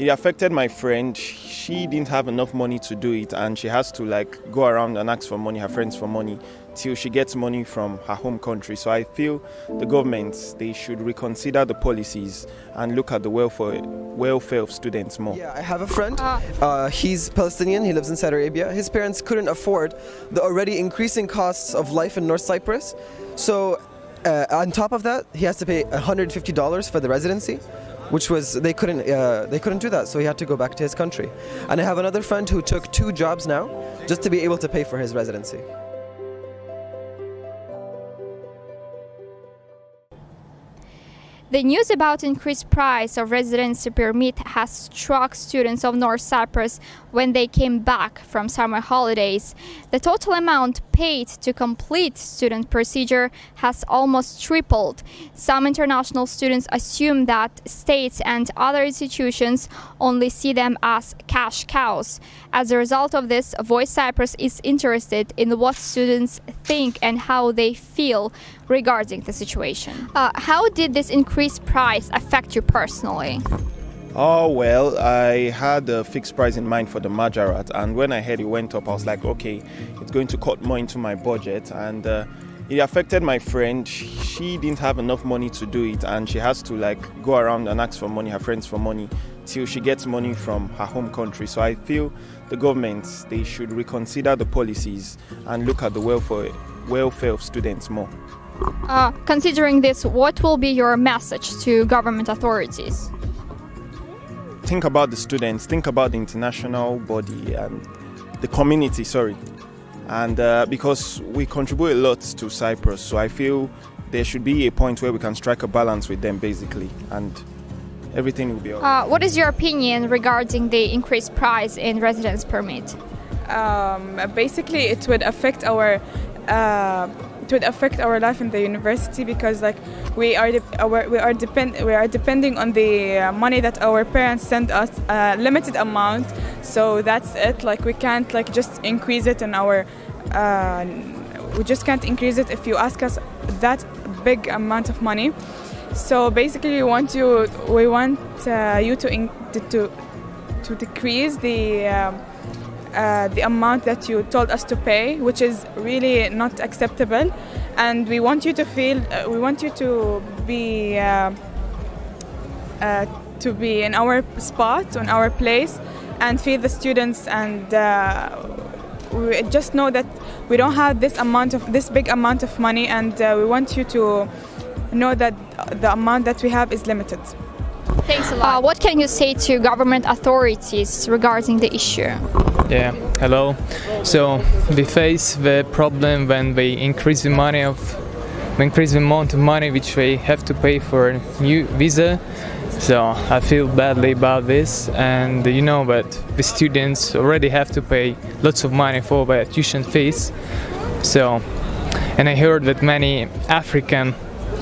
It affected my friend. She didn't have enough money to do it, and she has to like go around and ask for money, her friends for money, till she gets money from her home country. So I feel the government, they should reconsider the policies and look at the welfare of students more. Yeah, I have a friend. He's Palestinian, he lives in Saudi Arabia. His parents couldn't afford the already increasing costs of life in North Cyprus. So on top of that, he has to pay $150 for the residency, which was, they couldn't do that, so he had to go back to his country. And I have another friend who took 2 jobs now just to be able to pay for his residency. The news about increased price of residency permit has struck students of North Cyprus when they came back from summer holidays. The total amount paid to complete student procedure has almost tripled. Some international students assume that states and other institutions only see them as cash cows. As a result of this, VOIS Cyprus is interested in what students think and how they feel regarding the situation. How did this increased price affect you personally? Oh well, I had a fixed price in mind for the majorat, and when I heard it went up, I was like, okay, it's going to cut more into my budget, and it affected my friend. She didn't have enough money to do it, and she has to like go around and ask for money, her friends for money, till she gets money from her home country. So I feel the government, they should reconsider the policies and look at the welfare of students more. Considering this, what will be your message to government authorities? Think about the students, think about the international body and the community, and because we contribute a lot to Cyprus, so I feel there should be a point where we can strike a balance with them basically, and everything will be all right. What is your opinion regarding the increased price in residence permit? Basically it would affect our life in the university, because like we are depending on the money that our parents send us, a limited amount. So that's it, like we can't like just increase it in our we just can't increase it if you ask us that big amount of money. So basically we want you to decrease the amount that you told us to pay, which is really not acceptable, and we want you to feel, we want you to be in our spot, on our place, and feed the students, and we just know that we don't have this big amount of money, and we want you to know that the amount that we have is limited. Thanks a lot. What can you say to government authorities regarding the issue? Yeah, hello. So we face the problem when we increase the amount of money which we have to pay for a new visa. So I feel badly about this, and you know that the students already have to pay lots of money for their tuition fees. So, and I heard that many African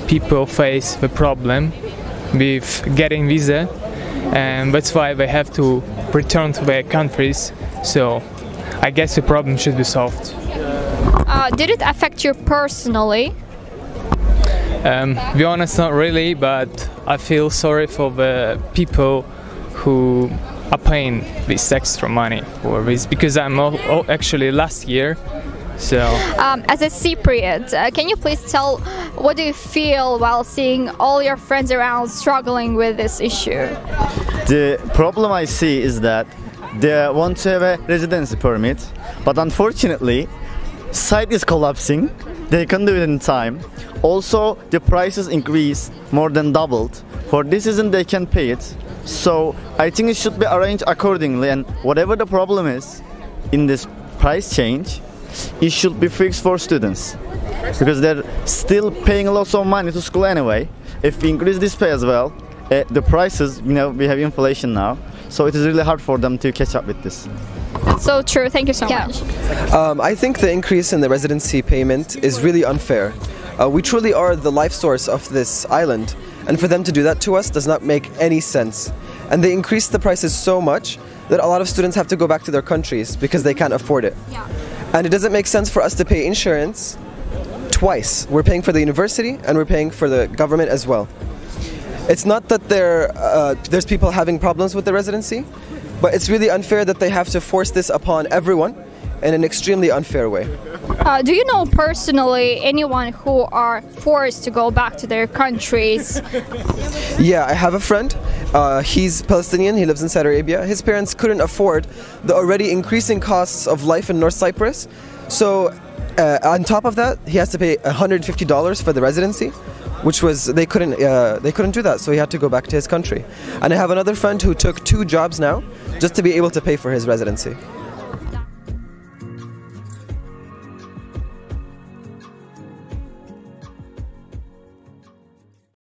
people face the problem with getting visa, and that's why they have to return to their countries. So I guess the problem should be solved. Did it affect you personally? To be honest, not really, but I feel sorry for the people who are paying this extra money for this, because I'm actually last year. So as a Cypriot, can you please tell, what do you feel while seeing all your friends around struggling with this issue? The problem I see is that they want to have a residency permit, but unfortunately site is collapsing, they can't do it in time. Also the prices increased, more than doubled. For this reason they can pay it. So I think it should be arranged accordingly, and whatever the problem is in this price change, it should be fixed for students, because they're still paying lots of money to school anyway. If we increase this pay as well, the prices, you know, we have inflation now, so it is really hard for them to catch up with this. That's so true, thank you so much. I think the increase in the residency payment is really unfair. We truly are the life source of this island, and for them to do that to us does not make any sense. And they increased the prices so much that a lot of students have to go back to their countries because they can't afford it. Yeah. And it doesn't make sense for us to pay insurance twice. We're paying for the university and we're paying for the government as well. It's not that there's people having problems with the residency, but it's really unfair that they have to force this upon everyone in an extremely unfair way. Do you know personally anyone who are forced to go back to their countries? Yeah, I have a friend. He's Palestinian, he lives in Saudi Arabia. His parents couldn't afford the already increasing costs of life in North Cyprus. So on top of that, he has to pay $150 for the residency, which was, they couldn't do that, so he had to go back to his country. And I have another friend who took 2 jobs now just to be able to pay for his residency.